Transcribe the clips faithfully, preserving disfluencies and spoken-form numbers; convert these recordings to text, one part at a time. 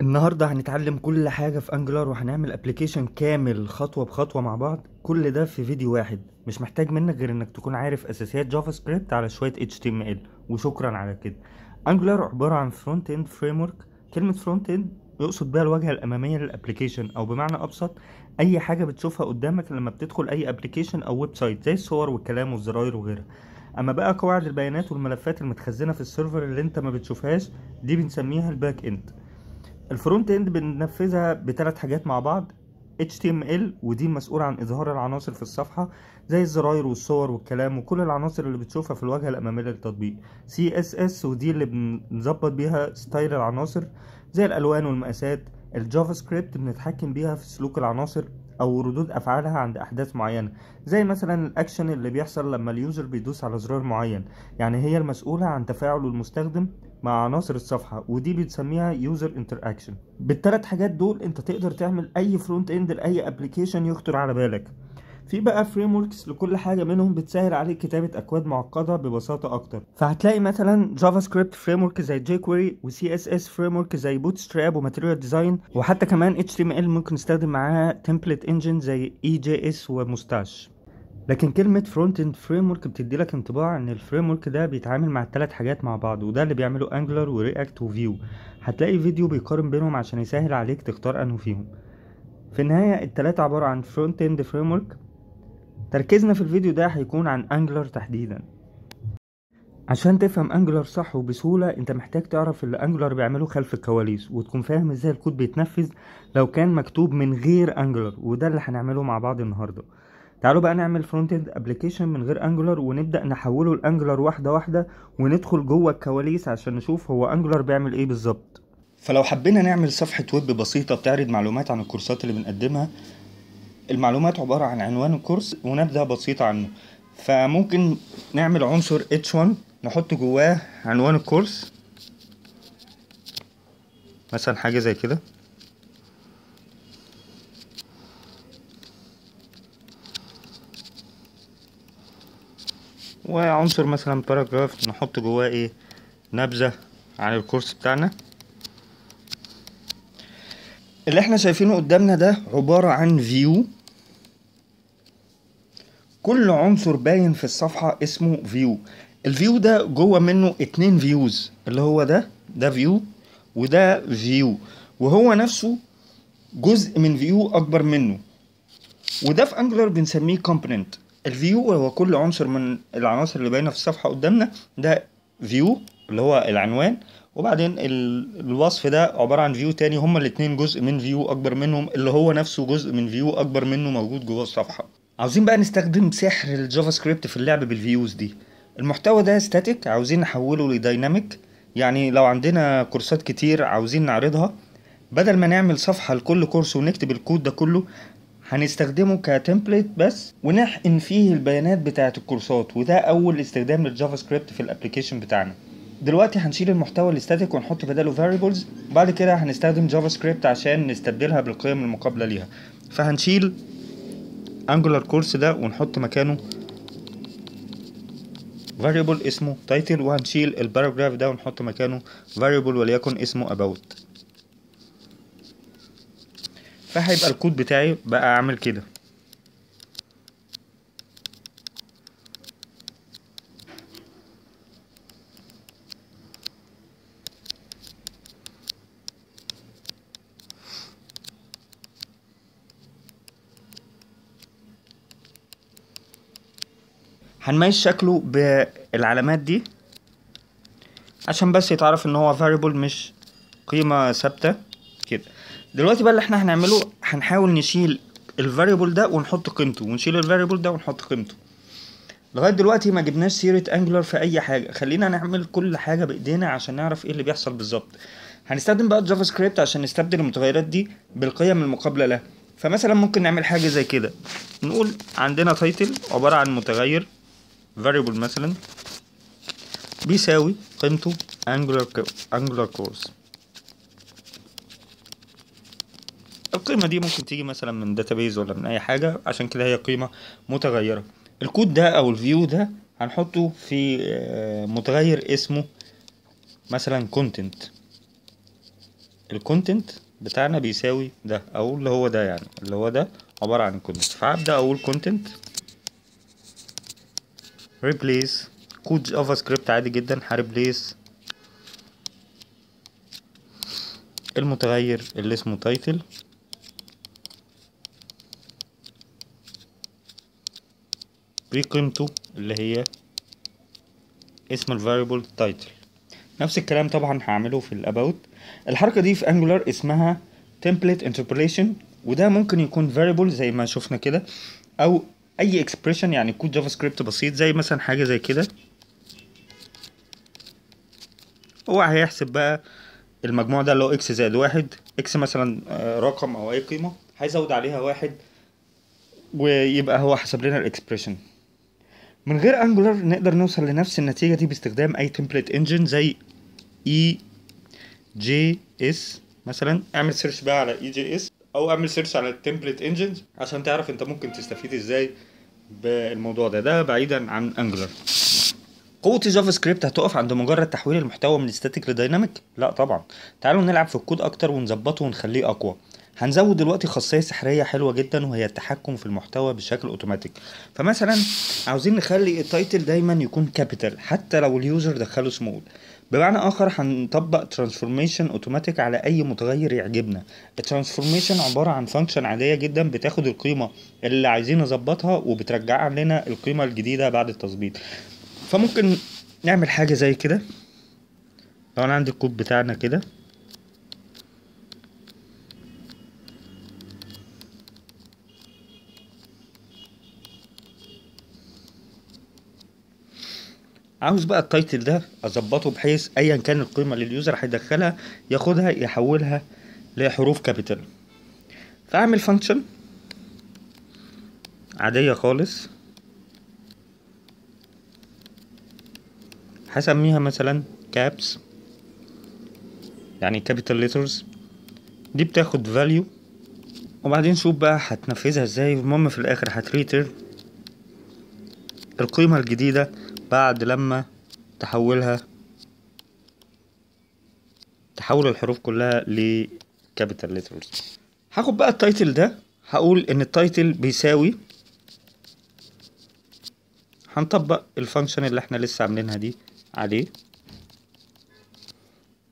النهارده هنتعلم كل حاجه في انجلر، وهنعمل ابلكيشن كامل خطوه بخطوه مع بعض. كل ده في فيديو واحد، مش محتاج منك غير انك تكون عارف اساسيات جافا سكريبت على شويه اتش تي ام ال، وشكرا على كده. انجلر عباره عن فرونت اند فريم ورك. كلمه فرونت اند يقصد بها الواجهه الاماميه للابلكيشن، او بمعنى ابسط اي حاجه بتشوفها قدامك لما بتدخل اي ابلكيشن او ويب سايت، زي الصور والكلام والزراير وغيرها. اما بقى قواعد البيانات والملفات المتخزنه في السيرفر اللي انت ما بتشوفهاش دي بنسميها الباك اند. الفرونت اند بننفذها بثلاث حاجات مع بعض: اتش تي ام ال، ودي مسؤول عن اظهار العناصر في الصفحه زي الزراير والصور والكلام وكل العناصر اللي بتشوفها في الواجهه الاماميه للتطبيق. سي اس اس، ودي اللي بنظبط بيها ستايل العناصر زي الالوان والمقاسات. الجافا سكريبت بنتحكم بيها في سلوك العناصر او ردود افعالها عند احداث معينه، زي مثلا الاكشن اللي بيحصل لما اليوزر بيدوس على زرار معين، يعني هي المسؤوله عن تفاعل المستخدم مع عناصر الصفحه، ودي بنسميها يوزر انتراكشن. بالثلاث حاجات دول انت تقدر تعمل اي فرونت اند لاي ابلكيشن يخطر على بالك. في بقى فريم وركس لكل حاجه منهم بتسهل عليك كتابه اكواد معقده ببساطه اكتر، فهتلاقي مثلا جافا سكريبت فريم ورك زي جي كويري، وسي اس اس فريم ورك زي بوتستراب وماتيريال ديزاين، وحتى كمان اتش تي ام ال ممكن نستخدم معاها تمبلت انجن زي اي جي اس ومستاش. لكن كلمه فرونت اند فريم ورك بتدي لك انطباع ان الفريم ورك ده بيتعامل مع الثلاث حاجات مع بعض، وده اللي بيعمله انجلر ورياكت وفيو. هتلاقي فيديو بيقارن بينهم عشان يسهل عليك تختار انه فيهم. في النهايه الثلاثه عباره عن فرونت اند فريم ورك. تركيزنا في الفيديو ده هيكون عن انجلر تحديدا. عشان تفهم انجلر صح وبسهوله انت محتاج تعرف اللي انجلر بيعمله خلف الكواليس، وتكون فاهم ازاي الكود بيتنفذ لو كان مكتوب من غير انجلر، وده اللي هنعمله مع بعض النهارده. تعالوا بقى نعمل فرونت اند ابلكيشن من غير انجلر، ونبدا نحوله لانجلر واحده واحده، وندخل جوه الكواليس عشان نشوف هو انجلر بيعمل ايه بالظبط. فلو حبينا نعمل صفحه ويب بسيطه بتعرض معلومات عن الكورسات اللي بنقدمها، المعلومات عبارة عن عنوان الكورس ونبذة بسيطة عنه، فممكن نعمل عنصر اتش واحد نحط جواه عنوان الكورس، مثلا حاجة زي كده. وعنصر مثلا باراجراف نحط جواه ايه، نبذة عن الكورس بتاعنا. اللي احنا شايفينه قدامنا ده عبارة عن فيو، كل عنصر باين في الصفحة اسمه فيو. الفيو ده جوه منه اتنين فيوز، اللي هو ده ده فيو وده فيو، وهو نفسه جزء من فيو اكبر منه، وده في انجلر بنسميه كومبوننت. الفيو هو كل عنصر من العناصر اللي باينه في الصفحة قدامنا، ده فيو اللي هو العنوان، وبعدين الوصف ده عبارة عن فيو تاني، هما الاتنين جزء من فيو اكبر منهم، اللي هو نفسه جزء من فيو اكبر منه موجود جوه الصفحة. عاوزين بقى نستخدم سحر الجافا سكريبت في اللعب بالفيوز دي. المحتوى ده ستاتيك، عاوزين نحوله لديناميك، يعني لو عندنا كورسات كتير عاوزين نعرضها، بدل ما نعمل صفحة لكل كورس ونكتب الكود ده كله، هنستخدمه كتمبليت بس، ونحقن فيه البيانات بتاعة الكورسات. وده اول استخدام للجافا سكريبت في الابليكيشن بتاعنا. دلوقتي هنشيل المحتوى الاستاتيك ونحط بداله variables، بعد كده هنستخدم جافا سكريبت عشان نستبدلها بالقيم المقابله ليها. فهنشيل انجولار كورس ده ونحط مكانه variable اسمه title، وهنشيل الباراجراف ده ونحط مكانه variable وليكن اسمه about. فهيبقى الكود بتاعي بقى عامل كده. هنميز شكله بالعلامات دي عشان بس يتعرف ان هو variable مش قيمة ثابتة كده. دلوقتي بقى اللي احنا هنعمله هنحاول نشيل الفاريبل ده ونحط قيمته، ونشيل الفاريبل ده ونحط قيمته. لغاية دلوقتي ما جبناش سيرة انجلر في اي حاجة، خلينا نعمل كل حاجة بايدينا عشان نعرف ايه اللي بيحصل بالظبط. هنستخدم بقى الجافا سكريبت عشان نستبدل المتغيرات دي بالقيم المقابلة لها. فمثلا ممكن نعمل حاجة زي كده، نقول عندنا تايتل عبارة عن متغير variable مثلا بيساوي قيمته angular angular course. القيمة دي ممكن تيجي مثلا من database ولا من اي حاجة، عشان كده هي قيمة متغيرة. الكود ده او الفيو ده هنحطه في متغير اسمه مثلا content، الكونتنت بتاعنا بيساوي ده او اللي هو ده، يعني اللي هو ده عباره عن الكونتنت. فهبدا اقول كونتنت ريبليس كود جافا سكريبت عادي جدا، هريبليس المتغير اللي اسمه تايتل بقيمته اللي هي اسم الفاريبل تايتل. نفس الكلام طبعا هعمله في الاباوت. الحركه دي في انجولار اسمها تمبليت انتربوليشن، وده ممكن يكون فاريبل زي ما شفنا كده، او اي اكسبريشن يعني كود جافا سكريبت بسيط زي مثلا حاجه زي كده. هو هيحسب بقى المجموع ده اللي هو اكس زائد واحد، اكس مثلا رقم او اي قيمه هيزود عليها واحد ويبقى هو حسب لنا الاكسبريشن. من غير انجولار نقدر نوصل لنفس النتيجه دي باستخدام اي تمبليت انجن زي اي جي اس مثلا. اعمل سيرش بقى على اي جي اس او اعمل سيرش على التمبليت انجنز عشان تعرف انت ممكن تستفيد ازاي بالموضوع ده. ده بعيدا عن انجولار. قوه الجافا سكريبت هتقف عند مجرد تحويل المحتوى من ستاتيك لديناميك؟ لا طبعا. تعالوا نلعب في الكود اكتر ونظبطه ونخليه اقوى. هنزود دلوقتي خاصيه سحريه حلوه جدا وهي التحكم في المحتوى بشكل اوتوماتيك. فمثلا عاوزين نخلي التايتل دايما يكون كابيتال حتى لو اليوزر دخله سمول. بمعنى اخر هنطبق ترانسفورميشن اوتوماتيك على اي متغير يعجبنا. الترانسفورميشن عباره عن فانكشن عاديه جدا بتاخد القيمه اللي عايزين نظبطها وبترجع لنا القيمه الجديده بعد التظبيط. فممكن نعمل حاجه زي كده. لو انا عندي الكود بتاعنا كده عاوز بقى التايتل ده اظبطه بحيث ايا كان القيمه اللي اليوزر هيدخلها ياخدها يحولها لحروف كابيتال. فاعمل فانكشن عاديه خالص هسميها مثلا كابس يعني كابيتال ليترز. دي بتاخد فاليو وبعدين شوف بقى هتنفذها ازاي. المهم في الاخر هتريتر القيمه الجديده بعد لما تحولها تحول الحروف كلها لكابيتال ليترز. هاخد بقى التايتل ده هقول ان التايتل بيساوي، هنطبق الفانكشن اللي احنا لسه عاملينها دي عليه،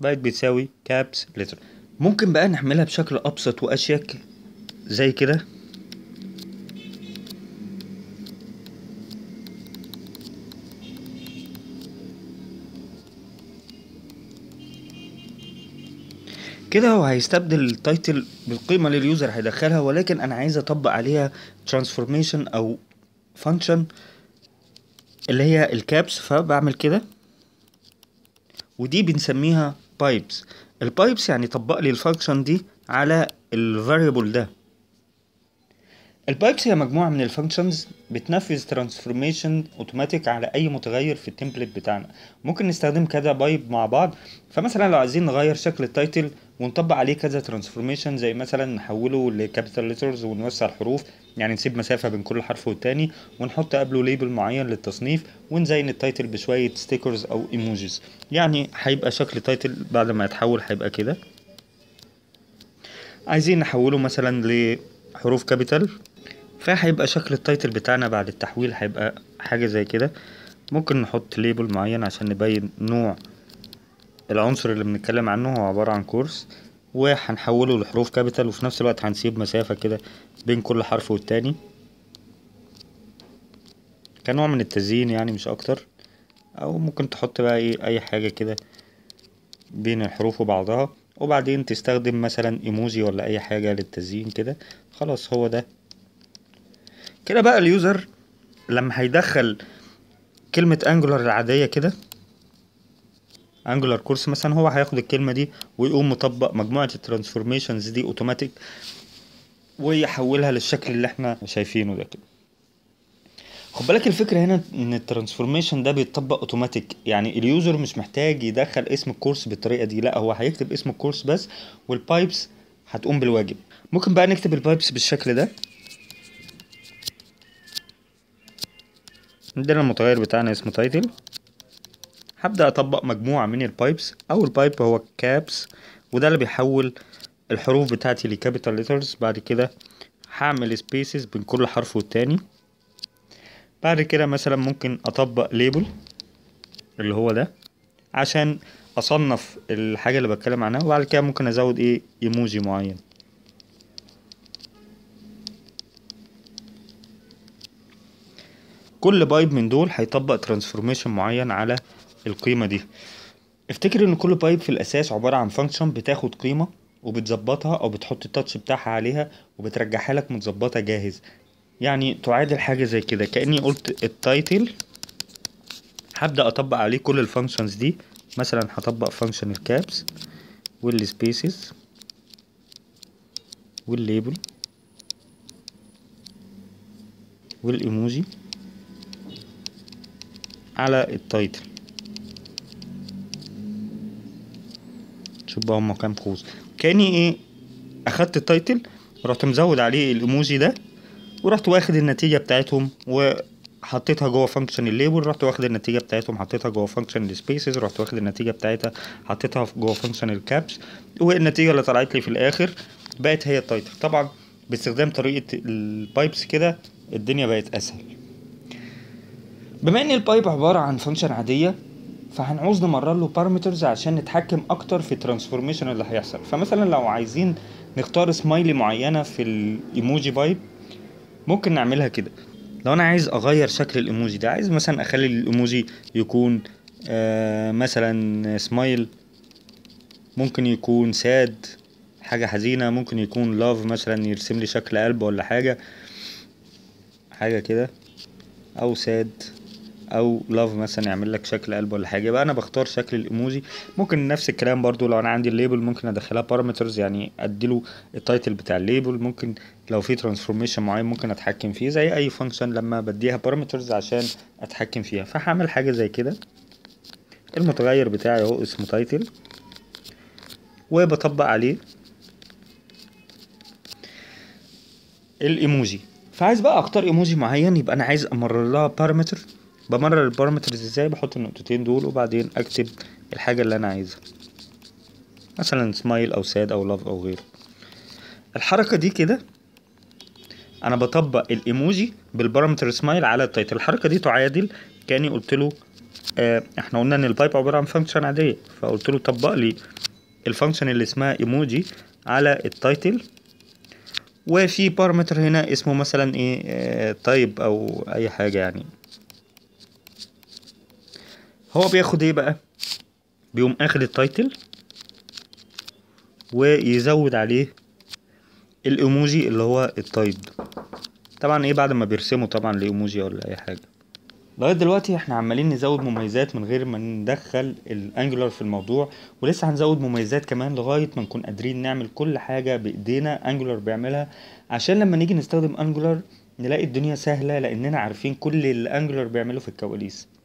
بقت بتساوي كابس ليتر. ممكن بقى نعملها بشكل ابسط واشيك زي كده. كده هو هيستبدل التايتل بالقيمه اللي اليوزر هيدخلها، ولكن انا عايز اطبق عليها ترانسفورميشن او فانكشن اللي هي الكابس. فبعمل كده ودي بنسميها بايبس. البايبس يعني طبق لي الفانكشن دي على الفاريبل ده. البايبس هي مجموعه من الفانكشنز بتنفذ ترانسفورميشن اوتوماتيك على اي متغير في التمبلت بتاعنا. ممكن نستخدم كذا بايب مع بعض. فمثلا لو عايزين نغير شكل التايتل ونطبق عليه كذا ترانسفورميشن زي مثلا نحوله لكابيتال ليترز ونوسع الحروف، يعني نسيب مسافه بين كل حرف والتاني، ونحط قبله ليبل معين للتصنيف، ونزين التايتل بشويه ستيكرز او ايموجيز. يعني هيبقى شكل تايتل بعد ما يتحول هيبقى كده. عايزين نحوله مثلا لحروف كابيتال، فهيبقى شكل التايتل بتاعنا بعد التحويل هيبقى حاجه زي كده. ممكن نحط ليبل معين عشان نبين نوع العنصر اللي بنتكلم عنه، هو عباره عن كورس، وهنحوله لحروف كابيتال، وفي نفس الوقت هنسيب مسافه كده بين كل حرف والتاني كنوع من التزيين يعني مش اكتر. او ممكن تحط بقى ايه اي حاجه كده بين الحروف وبعضها، وبعدين تستخدم مثلا ايموجي ولا اي حاجه للتزيين كده. خلاص هو ده كده. بقى اليوزر لما هيدخل كلمه انجولار العاديه كده انجولار كورس مثلا، هو هياخد الكلمه دي ويقوم مطبق مجموعه الترانسفورميشنز دي اوتوماتيك ويحولها للشكل اللي احنا شايفينه ده كده. خد بالك الفكره هنا ان الترانسفورميشن ده بيتطبق اوتوماتيك، يعني اليوزر مش محتاج يدخل اسم الكورس بالطريقه دي، لا هو هيكتب اسم الكورس بس والبايبس هتقوم بالواجب. ممكن بقى نكتب البايبس بالشكل ده. عندنا المتغير بتاعنا اسمه تايتل، هبدأ أطبق مجموعة من البايبس. أول بايب هو كابس وده اللي بيحول الحروف بتاعتي لكابيتال ليترز. بعد كده هعمل سبيسز بين كل حرف والتاني. بعد كده مثلا ممكن اطبق ليبل اللي هو ده عشان اصنف الحاجه اللي بتكلم عنها، وبعد كده ممكن ازود ايه ايموجي معين. كل بايب من دول هيطبق ترانسفورميشن معين على القيمه دي. افتكر ان كل بايب في الاساس عباره عن فانكشن بتاخد قيمه وبتظبطها او بتحط التاتش بتاعها عليها وبترجعها لك متظبطه جاهز، يعني تعادل حاجه زي كده. كاني قلت التايتل هبدا اطبق عليه كل الفانكشنز دي. مثلا هطبق فانكشن الكابس والسبيسز والليبل والايموجي على التايتل. شوف بقى هما كام قوس. كاني ايه اخدت التايتل ورحت مزود عليه الايموجي ده، ورحت واخد النتيجه بتاعتهم وحطيتها جوه فانكشن الليبل، رحت واخد النتيجه بتاعتهم حطيتها جوه فانكشن السبيسز، رحت واخد النتيجه بتاعتها حطيتها جوه فانكشن الكابس، والنتيجه اللي طلعت لي في الاخر بقت هي التايتل. طبعا باستخدام طريقه البايبس كده الدنيا بقت اسهل. بما ان البايب عباره عن فانكشن عاديه فهنعوز نمرر له بارامترز عشان نتحكم اكتر في الترانسفورميشن اللي هيحصل. فمثلا لو عايزين نختار سمايلي معينه في الايموجي بايب ممكن نعملها كده. لو انا عايز اغير شكل الايموجي ده، عايز مثلا اخلي الايموجي يكون آه مثلا سمايل، ممكن يكون ساد حاجه حزينه، ممكن يكون لاف مثلا يرسم لي شكل قلب ولا حاجه حاجه كده، او ساد او لاف مثلا يعمل لك شكل قلب ولا حاجه. يبقى انا بختار شكل الايموجي. ممكن نفس الكلام برضو لو انا عندي الليبل ممكن ادخلها بارامترز، يعني اديله التايتل بتاع الليبل. ممكن لو في ترانسفورميشن معين ممكن اتحكم فيه زي اي فانكشن لما بديها بارامترز عشان اتحكم فيها. فهعمل حاجه زي كده. المتغير بتاعي اهو اسمه تايتل وبطبق عليه الايموجي. فعايز بقى اختار ايموجي معين، يبقى انا عايز امرر لها بارامتر. بمرر البارامترز ازاي؟ بحط النقطتين دول وبعدين اكتب الحاجه اللي انا عايزها، مثلا سمايل او ساد او لاف او غيره. الحركه دي كده انا بطبق الايموجي بالبارامتر سمايل على التايتل. الحركه دي تعادل كاني قلت له آه احنا قلنا ان البايب عباره عن فانكشن عاديه، فقلت له طبق لي الفانكشن اللي اسمها ايموجي على التايتل، وفي بارامتر هنا اسمه مثلا ايه آه تايب او اي حاجه. يعني هو بياخد ايه بقى؟ بيقوم اخد التايتل ويزود عليه الايموجي اللي هو التايب. طبعا ايه بعد ما بيرسمه طبعا الايموجي ولا اي حاجه. لغايه دلوقتي احنا عمالين نزود مميزات من غير ما ندخل الانجلر في الموضوع، ولسه هنزود مميزات كمان لغايه ما نكون قادرين نعمل كل حاجه بايدينا انجلر بيعملها، عشان لما نيجي نستخدم انجلر نلاقي الدنيا سهله لاننا عارفين كل اللي انجلر بيعمله في الكواليس.